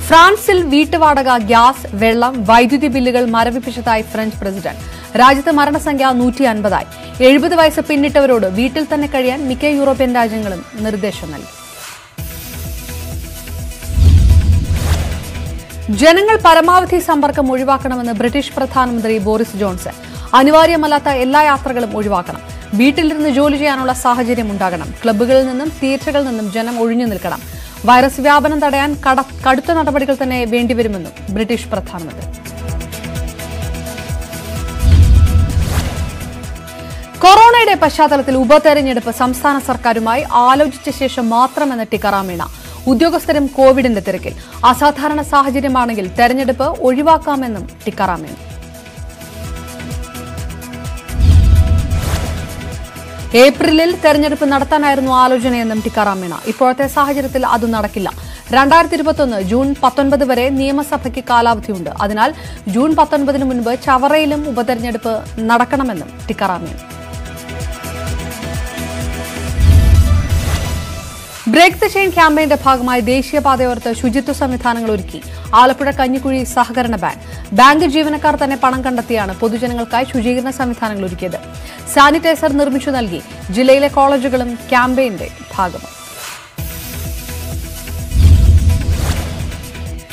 ഫ്രാൻസിൽ വീട്ടുവാടക, ഗ്യാസ്, വെള്ളം, വൈദ്യുതി ബില്ലുകൾ മരവിപ്പിച്ചതായി ഫ്രഞ്ച് പ്രസിഡന്റ്. രാജ്യത്ത് മരണസംഖ്യ 150. 70 വയസ്സ് പിന്നിട്ടവരോട് വീട്ടിൽ തന്നെ കഴിയാൻ മിക്ക യൂറോപ്യൻ രാജ്യങ്ങളും നിർദ്ദേശം നൽകി. ജനങ്ങൾ പരമാവധി സമ്പർക്കം ഒഴിവാക്കണമെന്ന് ബ്രിട്ടീഷ് പ്രധാനമന്ത്രി ബോറിസ് ജോൺസൺ. അനിവാര്യമല്ലാത്ത എല്ലാ യാത്രകളും ഒഴിവാക്കണം. വീട്ടിലിരുന്ന് ജോലി ചെയ്യാനുള്ള സാഹചര്യം ഉണ്ടാകണം. ക്ലബ്ബുകളിൽ നിന്നും തിയേറ്ററുകളിൽ നിന്നും ജനം ഒഴിഞ്ഞു നിൽക്കണം. വൈറസ് വ്യാപനം തടയാൻ കടുത്ത നടപടികൾ തന്നെ വേണ്ടിവരുമെന്നും ബ്രിട്ടീഷ് പ്രധാനമന്ത്രി. കൊറോണയുടെ പശ്ചാത്തലത്തിൽ ഉപതെരഞ്ഞെടുപ്പ് സംസ്ഥാന സർക്കാരുമായി ആലോചിച്ച ശേഷം മാത്രമെന്ന ടിക്കാറാം മീണ. ഉദ്യോഗസ്ഥരും കോവിഡിന്റെ തിരക്കിൽ. അസാധാരണ സാഹചര്യമാണെങ്കിൽ തെരഞ്ഞെടുപ്പ് ഒഴിവാക്കാമെന്നും ടിക്കാറാം മീണ. ഏപ്രിലിൽ തെരഞ്ഞെടുപ്പ് നടത്താനായിരുന്നു ആലോചനയെന്നും ടിക്കാറാം മീണ. ഇപ്പോഴത്തെ സാഹചര്യത്തിൽ അത് നടക്കില്ല. 2021 ജൂൺ 19 വരെ നിയമസഭയ്ക്ക് കാലാവധിയുണ്ട്. അതിനാൽ ജൂൺ 19 മുൻപ് ചവറയിലും ഉപതെരഞ്ഞെടുപ്പ് നടക്കണമെന്നും Tikaram Meena. Break the chain ക്യാമ്പയിന്റെ ഭാഗമായി ദേശീയപാതയോരത്ത് ശുചിത്വ സംവിധാനങ്ങൾ ഒരുക്കി. ആലപ്പുഴ കഞ്ഞിക്കുഴി സഹകരണ ബാങ്ക് ജീവനക്കാർ തന്നെ പണം കണ്ടെത്തിയാണ് പൊതുജനങ്ങൾക്കായി ശുചീകരണ സംവിധാനങ്ങൾ ഒരുക്കിയത്. സാനിറ്റൈസർ നിർമ്മിച്ചു നൽകി. ജില്ലയിലെ കോളേജുകളും ക്യാമ്പയിന്റെ ഭാഗമായി.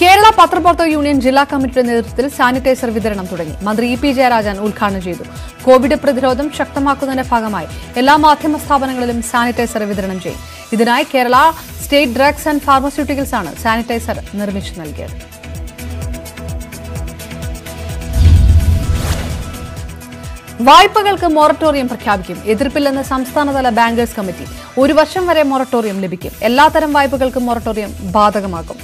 കേരള പത്രപ്രവർത്തക യൂണിയൻ ജില്ലാ കമ്മിറ്റിയുടെ നേതൃത്വത്തിൽ സാനിറ്റൈസർ വിതരണം തുടങ്ങി. മന്ത്രി TP ജയരാജൻ ഉദ്ഘാടനം ചെയ്തു. കോവിഡ് പ്രതിരോധം ശക്തമാക്കുന്നതിന്റെ ഭാഗമായി എല്ലാ മാധ്യമ സ്ഥാപനങ്ങളിലും സാനിറ്റൈസർ വിതരണം ചെയ്യും. ഇതിനായി Kerala state drugs and pharmaceuticals ആണ് സാനിറ്റൈസർ നിർമ്മിച്ചു നൽകിയത്. വായ്പകൾക്ക് മൊറട്ടോറിയം പ്രഖ്യാപിക്കും. എതിർപ്പില്ലെന്ന് സംസ്ഥാനതല ബാങ്കേഴ്സ് കമ്മിറ്റി. 1 വർഷം വരെ മൊറട്ടോറിയം ലഭിക്കും. എല്ലാത്തരം വായ്പകൾക്കും മൊറട്ടോറിയം ബാധകമാക്കും.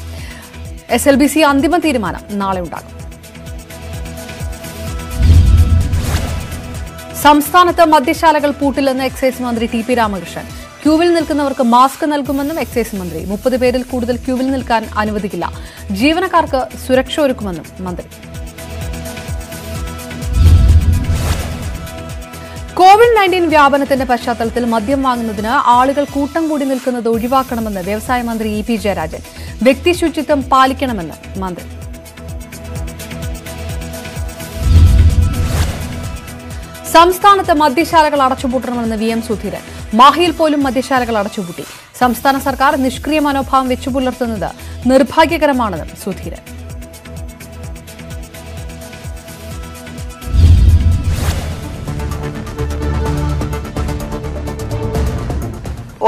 SLBC അന്തിമ തീരുമാനം നാളെ ഉണ്ടാകും. സംസ്ഥാനത്ത് മദ്യശാലകൾ പൂട്ടില്ലെന്ന് എക്സൈസ് മന്ത്രി TP രാമകൃഷ്ണൻ. ക്യൂവിൽ നിൽക്കുന്നവർക്ക് മാസ്ക് നൽകുമെന്നും എക്സൈസ് മന്ത്രി. 30 പേരിൽ കൂടുതൽ ക്യൂവിൽ നിൽക്കാൻ അനുവദിക്കില്ല. ജീവനക്കാർക്ക് സുരക്ഷ ഒരുക്കുമെന്നും മന്ത്രി. COVID-19 വ്യാപനത്തിന്റെ പശ്ചാത്തലത്തിൽ മദ്യം വാങ്ങുന്നതിന് ആളുകൾ കൂട്ടം കൂടി നിൽക്കുന്നത് ഒഴിവാക്കണമെന്ന് വ്യവസായ മന്ത്രി EP ജയരാജൻ. വ്യക്തി ശുചിത്വം പാലിക്കണമെന്ന് മന്ത്രി. സംസ്ഥാനത്ത് മദ്യശാലകൾ അടച്ചുപൂട്ടണമെന്ന് VM സുധീരൻ. മാഹിയിൽ പോലും മദ്യശാലകൾ അടച്ചുപൂട്ടി. സംസ്ഥാന സർക്കാർ നിഷ്ക്രിയ മനോഭാവം വെച്ചുപുലർത്തുന്നത് നിർഭാഗ്യകരമാണെന്നും സുധീരൻ.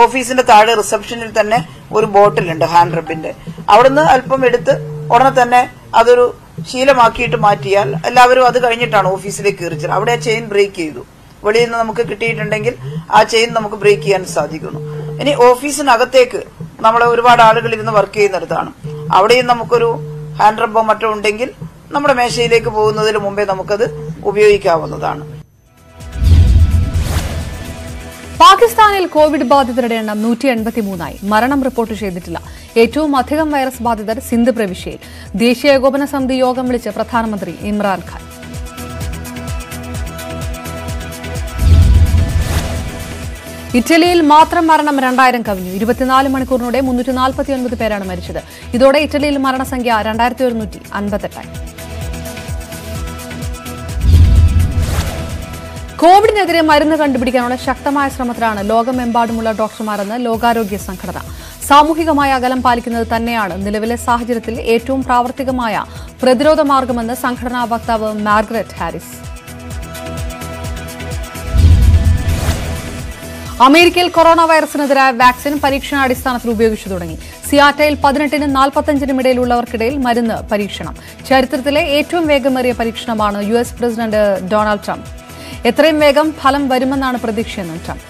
ഓഫീസിന്റെ താഴെ റിസപ്ഷനിൽ തന്നെ ഒരു ബോട്ടിലുണ്ട് ഹാൻഡ് റബ്ബിന്റെ. അവിടുന്ന് അല്പം എടുത്ത് ഉടനെ തന്നെ അതൊരു ശീലമാക്കിയിട്ട് മാറ്റിയാൽ എല്ലാവരും അത് കഴിഞ്ഞിട്ടാണ് ഓഫീസിലേക്ക് കയറിച്ചത്. അവിടെ ആ ചെയിൻ ബ്രേക്ക് ചെയ്തു. വെളിയിൽ നിന്ന് നമുക്ക് കിട്ടിയിട്ടുണ്ടെങ്കിൽ ആ ചെയിൻ നമുക്ക് ബ്രേക്ക് ചെയ്യാൻ സാധിക്കുന്നു. ഇനി ഓഫീസിനകത്തേക്ക് നമ്മൾ ഒരുപാട് ആളുകൾ ഇരുന്ന് വർക്ക് ചെയ്യുന്നിടത്താണ്. അവിടെയും നമുക്കൊരു ഹാൻഡ് റബ്ബോ മറ്റോ ഉണ്ടെങ്കിൽ നമ്മുടെ മേശയിലേക്ക് പോകുന്നതിന് മുമ്പേ നമുക്കത് ഉപയോഗിക്കാവുന്നതാണ്. പാകിസ്ഥാനിൽ കോവിഡ് ബാധിതരുടെ എണ്ണം 183-ആയി. മരണം റിപ്പോർട്ട് ചെയ്തിട്ടില്ല. ഏറ്റവും അധികം വൈറസ് ബാധിതർ സിന്ധ് പ്രവിശ്യയിൽ. ദേശീയ ഏകോപന സമിതി യോഗം വിളിച്ച് പ്രധാനമന്ത്രി ഇമ്രാൻഖാൻ. ഇറ്റലിയിൽ മാത്രം മരണം 2000 കവിഞ്ഞു 24 മണിക്കൂറിനുള്ളിൽ 349 പേരാണ് മരിച്ചത് ഇതോടെ ഇറ്റലിയിൽ മരണസംഖ്യ 2158 ആയി കോവിഡിനെതിരെ മരുന്ന് കണ്ടുപിടിക്കാനുള്ള ശക്തമായ ശ്രമത്തിലാണ് ലോകമെമ്പാടുമുള്ള ഡോക്ടർമാരെന്ന് ലോകാരോഗ്യ സംഘടന സാമൂഹികമായ അകലം പാലിക്കുന്നത് തന്നെയാണ് നിലവിലെ സാഹചര്യത്തിൽ ഏറ്റവും പ്രാവർത്തികമായ പ്രതിരോധ മാർഗമെന്ന് സംഘടനാ വക്താവ് മാർഗരറ്റ് ഹാരിസ് അമേരിക്കയിൽ കൊറോണ വൈറസിനെതിരായ വാക്സിൻ പരീക്ഷണാടിസ്ഥാനത്തിൽ ഉപയോഗിച്ചു തുടങ്ങി സിയാറ്റയിൽ 18നും 45നും ഇടയിലുള്ളവർക്കിടയിൽ മരുന്ന് പരീക്ഷണം ചരിത്രത്തിലെ ഏറ്റവും വേഗമേറിയ പരീക്ഷണമാണ് യുഎസ് പ്രസിഡന്റ് ഡൊണാൾഡ് ട്രംപ് എത്രയും വേഗം ഫലം വരുമെന്നാണ് പ്രതീക്ഷയെന്ന് ട്രംപ്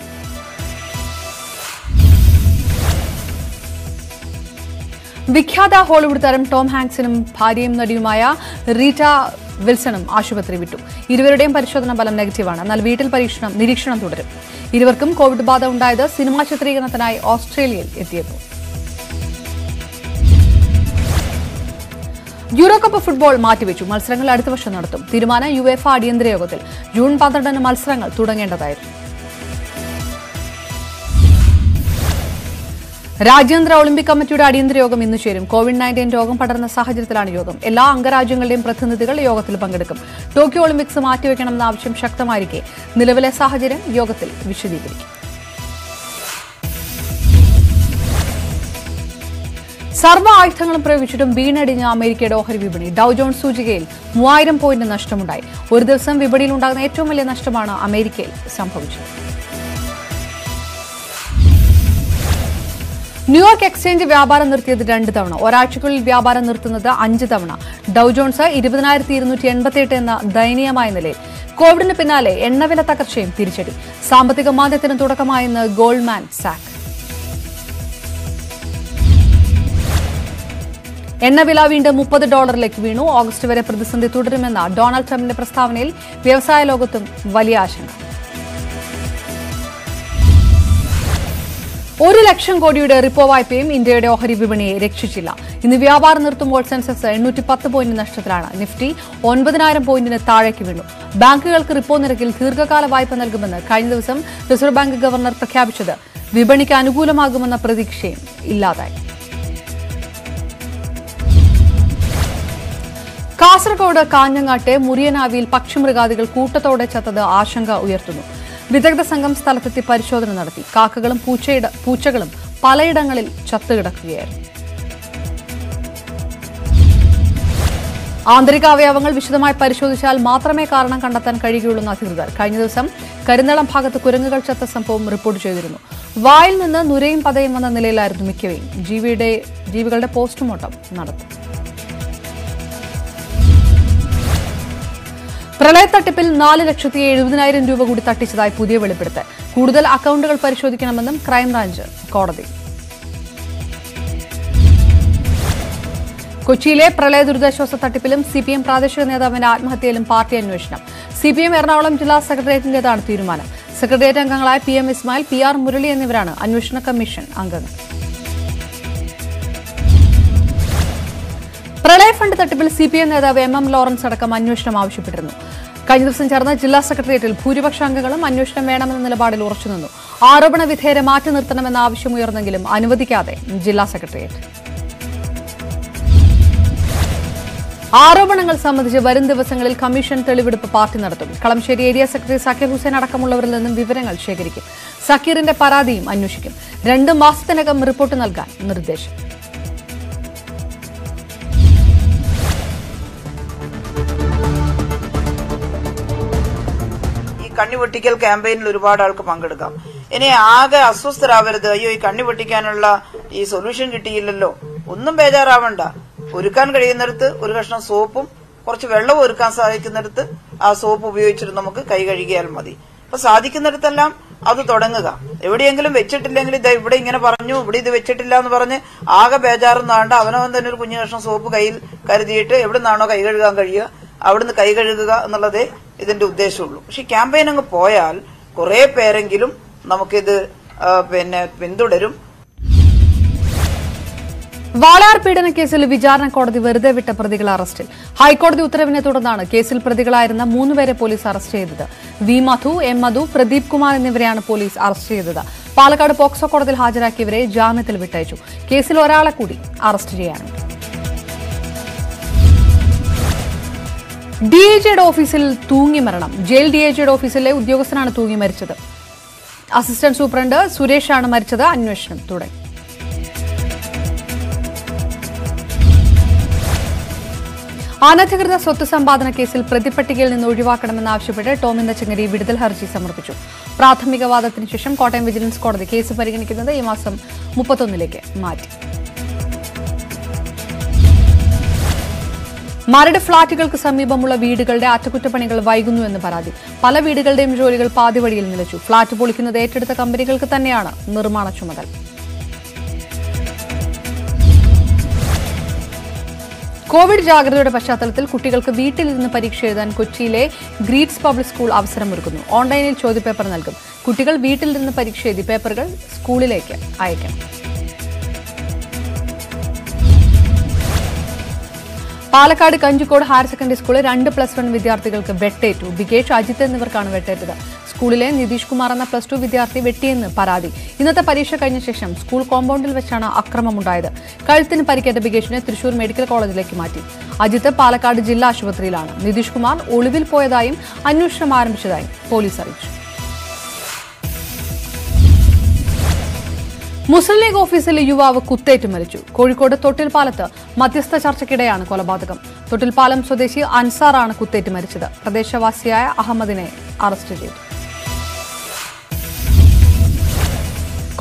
വിഖ്യാത ഹോളിവുഡ് താരം ടോം ഹാങ്ക്സിനും ഭാര്യയും നടിയുമായ റീറ്റ വിൽസണും ആശുപത്രി വിട്ടു ഇരുവരുടെയും പരിശോധനാ ഫലം നെഗറ്റീവാണ് എന്നാൽ വീട്ടിൽ നിരീക്ഷണം തുടരും ഇരുവർക്കും കോവിഡ് ബാധ ഉണ്ടായത് സിനിമാ ചിത്രീകരണത്തിനായി ഓസ്ട്രേലിയയിൽ എത്തിയപ്പോൾ യൂറോകപ്പ് ഫുട്ബോൾ മാറ്റിവെച്ചു മത്സരങ്ങൾ അടുത്ത വർഷം നടത്തും തീരുമാനം യുവേഫ അടിയന്തര യോഗത്തിൽ ജൂൺ 12ന് മത്സരങ്ങൾ തുടങ്ങേണ്ടതായിരുന്നു രാജ്യാന്തര ഒളിമ്പിക് കമ്മിറ്റിയുടെ അടിയന്തര യോഗം ഇന്ന് ചേരും കോവിഡ് 19 രോഗം പടർന്ന സാഹചര്യത്തിലാണ് യോഗം എല്ലാ അംഗരാജ്യങ്ങളുടെയും പ്രതിനിധികൾ യോഗത്തിൽ പങ്കെടുക്കും ടോക്കിയോ ഒളിമ്പിക്സ് മാറ്റിവെക്കണമെന്ന ആവശ്യം ശക്തമായിരിക്കെ നിലവിലെ സാഹചര്യം യോഗത്തിൽ വിശദീകരിക്കും സർവ്വ ആയുധങ്ങളും പ്രയോഗിച്ചിട്ടും വീണടിഞ്ഞ അമേരിക്കയുടെ ഓഹരി വിപണി ഡൗ ജോൺസ് സൂചികയിൽ 3000 പോയിന്റ് നഷ്ടമുണ്ടായി ഒരു ദിവസം വിപണിയിലുണ്ടാകുന്ന ഏറ്റവും വലിയ നഷ്ടമാണ് അമേരിക്കയിൽ സംഭവിച്ചത് ന്യൂയോർക്ക് എക്സ്ചേഞ്ച് വ്യാപാരം നിർത്തിയത് 2 തവണ ഒരാഴ്ചക്കുള്ളിൽ വ്യാപാരം നിർത്തുന്നത് 5 തവണ ഡൗ ജോൺസ് 20,288 എന്ന ദയനീയമായ നിലയിൽ കോവിഡിന് പിന്നാലെ എണ്ണവില തകർച്ചയും തിരിച്ചടി സാമ്പത്തിക മാന്ദ്യത്തിന് തുടക്കമായെന്ന് ഗോൾഡ്മാൻ സാക്സ് എണ്ണവില വീണ്ടും $30 വീണു ഓഗസ്റ്റ് വരെ പ്രതിസന്ധി തുടരുമെന്ന ഡൊണാൾഡ് ട്രംപിന്റെ പ്രസ്താവനയിൽ വ്യവസായ ലോകത്തും വലിയ ആശങ്ക 1,00,000 കോടിയുടെ റിപ്പോ വായ്പയും ഇന്ത്യയുടെ ഓഹരി വിപണിയെ രക്ഷിച്ചില്ല ഇന്ന് വ്യാപാരം നിർത്തുമ്പോൾ സെൻസെക്സ് 810 പോയിന്റ് നഷ്ടത്തിലാണ് നിഫ്റ്റി 9,000 പോയിന്റിന് താഴേക്ക് വീണു ബാങ്കുകൾക്ക് റിപ്പോ നിരക്കിൽ ദീർഘകാല വായ്പ നൽകുമെന്ന് കഴിഞ്ഞ ദിവസം റിസർവ് ബാങ്ക് ഗവർണർ പ്രഖ്യാപിച്ചത് വിപണിക്ക് അനുകൂലമാകുമെന്ന പ്രതീക്ഷയും ഇല്ലാതായി കാസർഗോഡ് കാഞ്ഞങ്ങാട്ടെ മുറിയനാവിയിൽ പക്ഷിമൃഗാദികൾ കൂട്ടത്തോടെ ചത്തത് ആശങ്ക ഉയർത്തുന്നു വിദഗ്ധ സംഘം സ്ഥലത്തെത്തി പരിശോധന നടത്തി കാക്കകളും പൂച്ചകളും പലയിടങ്ങളിൽ ചത്തുകിടക്കുകയായിരുന്നു ആന്തരിക അവയവങ്ങൾ വിശദമായി പരിശോധിച്ചാൽ മാത്രമേ കാരണം കണ്ടെത്താൻ കഴിയുകയുള്ളൂവെന്ന് അധികൃതർ കഴിഞ്ഞ ദിവസം കരിന്തളം ഭാഗത്ത് കുരങ്ങുകൾ ചത്ത സംഭവം റിപ്പോർട്ട് ചെയ്തിരുന്നു വായിൽ നിന്ന് നുരയും പതയും വന്ന നിലയിലായിരുന്നു മിക്കവയും ജീവികളുടെ പോസ്റ്റ്മോർട്ടം നടത്തി പ്രളയത്തട്ടിപ്പിൽ 4,70,000 രൂപ കൂടി തട്ടിച്ചതായി പുതിയ വെളിപ്പെടുത്തൽ കൂടുതൽ അക്കൌണ്ടുകൾ പരിശോധിക്കണമെന്നും ക്രൈംബ്രാഞ്ച് കോടതി കൊച്ചിയിലെ പ്രളയ ദുരിതാശ്വാസ തട്ടിപ്പിലും സിപിഎം പ്രാദേശിക നേതാവിന്റെ ആത്മഹത്യയിലും പാർട്ടി അന്വേഷണം സിപിഎം എറണാകുളം ജില്ലാ സെക്രട്ടേറിയറ്റിന്റേതാണ് തീരുമാനം സെക്രട്ടേറിയറ്റ് അംഗങ്ങളായ P M Ismail P R Murali എന്നിവരാണ് അന്വേഷണ കമ്മീഷൻ അംഗങ്ങൾ പ്രളയ ഫണ്ട് തട്ടിപ്പിൽ സിപിഎം നേതാവ് എംഎം ലോറൻസ് അടക്കം അന്വേഷണം ആവശ്യപ്പെട്ടിരുന്നു കഴിഞ്ഞ ദിവസം ചേർന്ന ജില്ലാ സെക്രട്ടേറിയറ്റിൽ ഭൂരിപക്ഷ അംഗങ്ങളും അന്വേഷണം വേണമെന്ന നിലപാടിൽ ഉറച്ചുനിന്നു ആരോപണ വിധേയരെ മാറ്റി നിർത്തണമെന്ന ആവശ്യമുയർന്നെങ്കിലും അനുവദിക്കാതെ ജില്ലാ സെക്രട്ടേറിയറ്റ് ആരോപണങ്ങൾ സംബന്ധിച്ച് വരും ദിവസങ്ങളിൽ കമ്മീഷൻ തെളിവെടുപ്പ് പാർട്ടി നടത്തും കളമശ്ശേരി ഏരിയ സെക്രട്ടറി സക്കീർ ഹുസൈൻ അടക്കമുള്ളവരിൽ നിന്നും വിവരങ്ങൾ ശേഖരിക്കും സക്കീറിന്റെ പരാതിയും അന്വേഷിക്കും 2 മാസത്തിനകം റിപ്പോർട്ട് നൽകാൻ നിർദ്ദേശം കണ്ണുവെട്ടിക്കൽ ക്യാമ്പയിനിൽ ഒരുപാട് ആൾക്ക് പങ്കെടുക്കാം ഇനി ആകെ അസ്വസ്ഥരാവരുത് അയ്യോ ഈ കണ്ണുവെട്ടിക്കാനുള്ള ഈ സൊല്യൂഷൻ കിട്ടിയില്ലല്ലോ ഒന്നും ബേജാറാവണ്ട ഒരുക്കാൻ കഴിയുന്നിടത്ത് ഒരു കഷ്ണം സോപ്പും കുറച്ച് വെള്ളവും ഒരുക്കാൻ സാധിക്കുന്നിടത്ത് ആ സോപ്പ് ഉപയോഗിച്ചിട്ട് നമുക്ക് കൈ കഴുകിയാൽ മതി അപ്പൊ സാധിക്കുന്നിടത്തെല്ലാം അത് തുടങ്ങുക എവിടെയെങ്കിലും വെച്ചിട്ടില്ലെങ്കിൽ ഇതാ ഇവിടെ ഇങ്ങനെ പറഞ്ഞു ഇവിടെ ഇത് വെച്ചിട്ടില്ല എന്ന് പറഞ്ഞ് ആകെ ബേജാറൊന്നാണ്ട് അവനവൻ തന്നെ ഒരു കുഞ്ഞു കഷ്ണം സോപ്പ് കയ്യിൽ കരുതിയിട്ട് എവിടെ നിന്നാണോ കൈ കഴുകാൻ കഴിയുക അവിടുന്ന് കൈ കഴുകുക എന്നുള്ളതേ ഇതിന്റെ ഉദ്ദേശമുള്ളൂ പക്ഷെ ക്യാമ്പയിൻ അങ്ങ് പോയാൽ കുറെ പേരെങ്കിലും നമുക്കിത് പിന്തുടരും വാളയാർ പീഡന കേസിൽ വിചാരണ കോടതി വെറുതെ വിട്ട പ്രതികൾ അറസ്റ്റിൽ. ഹൈക്കോടതി ഉത്തരവിനെ തുടർന്നാണ് കേസിൽ പ്രതികളായിരുന്ന 3 പേരെ പോലീസ് അറസ്റ്റ് ചെയ്തത്. വി മധു, എം മധു, പ്രദീപ് കുമാർ എന്നിവരെയാണ് പോലീസ് അറസ്റ്റ് ചെയ്തത്. പാലക്കാട് പോക്സോ കോടതിയിൽ ഹാജരാക്കിയവരെ ജാമ്യത്തിൽ വിട്ടയച്ചു. കേസിൽ ഒരാളെ കൂടി അറസ്റ്റ് ചെയ്യാനുണ്ട്. ഡിഎജിയുടെ ഓഫീസിൽ തൂങ്ങിമരണം. ജയിൽ ഡിഎജിയുടെ ഓഫീസിലെ ഉദ്യോഗസ്ഥനാണ് തൂങ്ങി മരിച്ചത്. അസിസ്റ്റന്റ് സൂപ്രണ്ട് സുരേഷാണ് മരിച്ചത്. അന്വേഷണം തുടങ്ങി. അനധികൃത സ്വത്ത് സമ്പാദന കേസിൽ പ്രതിപട്ടികയിൽ നിന്ന് ഒഴിവാക്കണമെന്നാവശ്യപ്പെട്ട് ടോം ഇന്നച്ചങ്കരി വിടുതൽ ഹർജി സമർപ്പിച്ചു. പ്രാഥമിക വാദത്തിന് ശേഷം കോട്ടയം വിജിലൻസ് കോടതി കേസ് പരിഗണിക്കുന്നത് ഈ മാസം 31-ലേക്ക് മാറ്റി. മരട് ഫ്ളാറ്റുകൾക്ക് സമീപമുള്ള വീടുകളുടെ അറ്റകുറ്റപ്പണികൾ വൈകുന്നുവെന്ന് പരാതി. പല വീടുകളുടെയും ജോലികൾ പാതിവഴിയിൽ നിലച്ചു. ഫ്ളാറ്റ് പൊളിക്കുന്നത് ഏറ്റെടുത്ത കമ്പനികൾക്ക് തന്നെയാണ് നിർമ്മാണ ചുമതല. കോവിഡ് ജാഗ്രതയുടെ പശ്ചാത്തലത്തിൽ കുട്ടികൾക്ക് വീട്ടിലിരുന്ന് പരീക്ഷ എഴുതാൻ കൊച്ചിയിലെ ഗ്രീറ്റ്സ് പബ്ലിക് സ്കൂൾ അവസരമൊരുക്കുന്നു. ഓൺലൈനിൽ ചോദ്യപേപ്പർ നൽകും. കുട്ടികൾ വീട്ടിലിരുന്ന് പരീക്ഷ എഴുതി പേപ്പറുകൾ സ്കൂളിലേക്ക് അയയ്ക്കണം. പാലക്കാട് കഞ്ചിക്കോട് ഹയർ സെക്കൻഡറി സ്കൂളിൽ 2+1 വിദ്യാർത്ഥികൾക്ക് വെട്ടേറ്റു. ബികേഷ്, അജിത്ത് എന്നിവർക്കാണ് വെട്ടേറ്റത്. സ്കൂളിലെ നിതീഷ് കുമാർ എന്ന +2 വിദ്യാർത്ഥി വെട്ടിയെന്ന് പരാതി. ഇന്നത്തെ പരീക്ഷ കഴിഞ്ഞ ശേഷം സ്കൂൾ കോമ്പൌണ്ടിൽ വെച്ചാണ് അക്രമമുണ്ടായത്. കഴുത്തിന് പരിക്കേറ്റ ബികേഷിനെ തൃശൂർ മെഡിക്കൽ കോളേജിലേക്ക് മാറ്റി. അജിത്ത് പാലക്കാട് ജില്ലാ ആശുപത്രിയിലാണ്. നിതീഷ് കുമാർ ഒളിവിൽ പോയതായും അന്വേഷണം ആരംഭിച്ചതായും പോലീസ് അറിയിച്ചു. മുസ്ലിം ലീഗ് ഓഫീസിലെ യുവാവ് കുത്തേറ്റ് മരിച്ചു. കോഴിക്കോട് തൊട്ടിൽപ്പാലത്ത് മധ്യസ്ഥ ചർച്ചയ്ക്കിടെയാണ് കൊലപാതകം. തൊട്ടിൽപ്പാലം സ്വദേശി അൻസാറാണ് കുത്തേറ്റ് മരിച്ചത്. പ്രദേശവാസിയായ അഹമ്മദിനെ അറസ്റ്റ് ചെയ്തു.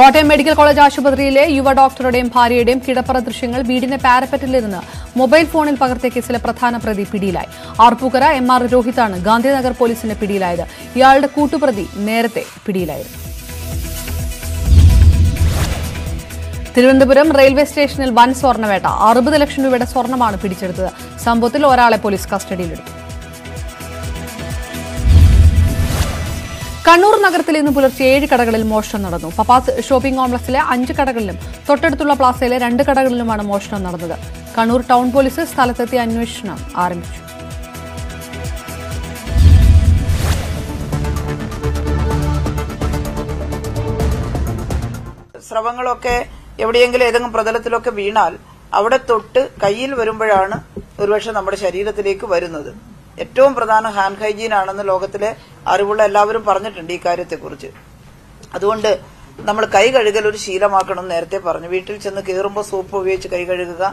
കോട്ടയം മെഡിക്കൽ കോളേജ് ആശുപത്രിയിലെ യുവ ഡോക്ടറുടെയും ഭാര്യയുടെയും കിടപ്പറ ദൃശ്യങ്ങൾ വീടിന്റെ പാരപ്പറ്റിലിരുന്ന് മൊബൈൽ ഫോണിൽ പകർത്തിയ കേസിലെ പ്രധാന പ്രതി പിടിയിലായി. ആർപ്പൂക്കര MR രോഹിതാണ് ഗാന്ധിനഗർ പോലീസിന്റെ പിടിയിലായത്. ഇയാളുടെ കൂട്ടുപ്രതി നേരത്തെ പിടിയിലായിരുന്നു. തിരുവനന്തപുരം റെയിൽവേ സ്റ്റേഷനിൽ വൻ സ്വർണ്ണവേട്ട. 60 ലക്ഷം രൂപയുടെ സ്വർണമാണ് പിടിച്ചെടുത്തത്. സംഭവത്തിൽ ഒരാളെ പോലീസ് കസ്റ്റഡിയിലെടുത്തു. കണ്ണൂർ നഗരത്തിൽ ഇന്ന് പുലർച്ചെ 7 കടകളിൽ മോഷണം നടന്നു. പപ്പാസ് ഷോപ്പിംഗ് കോംപ്ലക്സിലെ 5 കടകളിലും തൊട്ടടുത്തുള്ള പ്ലാസയിലെ 2 കടകളിലുമാണ് മോഷണം നടന്നത്. കണ്ണൂർ ടൗൺ പോലീസ് സ്ഥലത്തെത്തി അന്വേഷണം ആരംഭിച്ചു. ശ്രവങ്ങളൊക്കെ എവിടെയെങ്കിലും ഏതെങ്കിലും പ്രതലത്തിലൊക്കെ വീണാൽ അവിടെ തൊട്ട് കയ്യിൽ വരുമ്പോഴാണ് ഒരുപക്ഷെ നമ്മുടെ ശരീരത്തിലേക്ക് വരുന്നത്. ഏറ്റവും പ്രധാനം ഹാൻഡ് ഹൈജീൻ ആണെന്ന് ലോകത്തിലെ അറിവുള്ള എല്ലാവരും പറഞ്ഞിട്ടുണ്ട് ഈ കാര്യത്തെക്കുറിച്ച്. അതുകൊണ്ട് നമ്മൾ കൈ കഴുകൽ ഒരു ശീലമാക്കണം എന്ന് നേരത്തെ പറഞ്ഞു. വീട്ടിൽ ചെന്ന് കയറുമ്പോൾ സോപ്പ് ഉപയോഗിച്ച് കൈ കഴുകുക.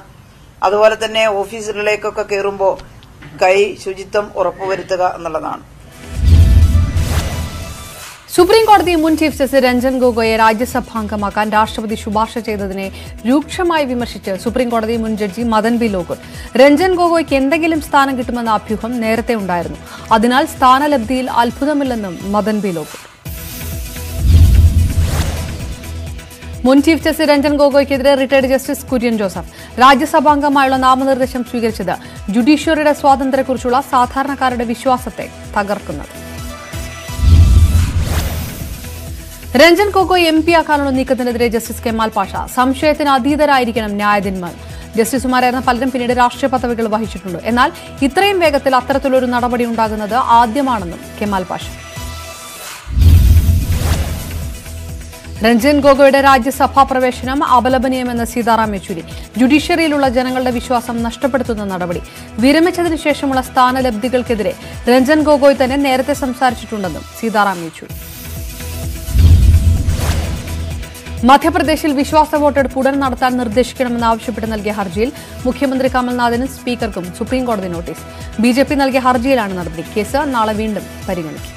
അതുപോലെ തന്നെ ഓഫീസുകളിലേക്കൊക്കെ കയറുമ്പോൾ കൈ ശുചിത്വം ഉറപ്പുവരുത്തുക എന്നുള്ളതാണ്. സുപ്രീംകോടതി മുൻ ചീഫ് ജസ്റ്റിസ് രഞ്ജൻ ഗൊഗോയെ രാജ്യസഭാംഗമാക്കാൻ രാഷ്ട്രപതി ശുപാർശ ചെയ്തതിനെ രൂക്ഷമായി വിമർശിച്ച് സുപ്രീംകോടതി മുൻ ജഡ്ജി മദൻ ബി ലോകുർ. രഞ്ജൻ ഗൊഗോയ്ക്ക് എന്തെങ്കിലും സ്ഥാനം കിട്ടുമെന്ന അഭ്യൂഹം നേരത്തെ ഉണ്ടായിരുന്നു. അതിനാൽ സ്ഥാനലബ്ധിയിൽ അത്ഭുതമില്ലെന്നും മദൻ ബി ലോകുർ. മുൻ ചീഫ് ജസ്റ്റിസ് രഞ്ജൻ ഗൊഗോയ്ക്കെതിരെ റിട്ടയർഡ് ജസ്റ്റിസ് കുര്യൻ ജോസഫ് രാജ്യസഭാംഗമായുള്ള നാമനിർദ്ദേശം സ്വീകരിച്ചത് ജുഡീഷ്യറിയുടെ സ്വാതന്ത്ര്യത്തെക്കുറിച്ചുള്ള സാധാരണക്കാരുടെ വിശ്വാസത്തെ തകർക്കുന്നത്. രഞ്ജൻ ഗൊഗോയ് MP ആക്കാനുള്ള നീക്കത്തിനെതിരെ ജസ്റ്റിസ് കെമാൽ പാഷ സംശയത്തിന് അതീതരായിരിക്കണം ന്യായാധീന്മാർ. ജസ്റ്റിസുമാരായിരുന്ന പലരും പിന്നീട് രാഷ്ട്രീയ പദവികൾ വഹിച്ചിട്ടുണ്ട്. എന്നാൽ ഇത്രയും വേഗത്തിൽ അത്തരത്തിലൊരു നടപടി ഉണ്ടാകുന്നത് ആദ്യമാണെന്നും കെമാൽ പാഷ. രഞ്ജൻ ഗൊഗോയുടെ രാജ്യസഭാ പ്രവേശനം അപലപനീയമെന്ന് സീതാറാം യെച്ചൂരി. ജുഡീഷ്യറിയിലുള്ള ജനങ്ങളുടെ വിശ്വാസം നഷ്ടപ്പെടുത്തുന്ന നടപടി. വിരമിച്ചതിനു ശേഷമുള്ള സ്ഥാനലബ്ധികൾക്കെതിരെ രഞ്ജൻ ഗൊഗോയ് തന്നെ നേരത്തെ സംസാരിച്ചിട്ടുണ്ടെന്നും സീതാറാം യെച്ചൂരി. മധ്യപ്രദേശിൽ വിശ്വാസ വോട്ടെടുപ്പ് ഉടൻ നടത്താൻ നിർദ്ദേശിക്കണമെന്നാവശ്യപ്പെട്ട് നൽകിയ ഹർജിയിൽ മുഖ്യമന്ത്രി കമൽനാഥിനും സ്പീക്കർക്കും സുപ്രീംകോടതി നോട്ടീസ്. BJP നൽകിയ ഹർജിയിലാണ് നടപടി. കേസ് നാളെ വീണ്ടും പരിഗണിക്കും.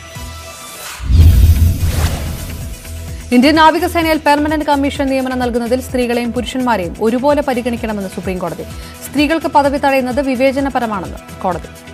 ഇന്ത്യൻ നാവികസേനയിൽ പെർമനന്റ് കമ്മീഷൻ നിയമനം നൽകുന്നതിൽ സ്ത്രീകളെയും പുരുഷന്മാരെയും ഒരുപോലെ പരിഗണിക്കണമെന്ന് സുപ്രീംകോടതി. സ്ത്രീകൾക്ക് പദവി തടയുന്നത് വിവേചനപരമാണെന്ന് കോടതി.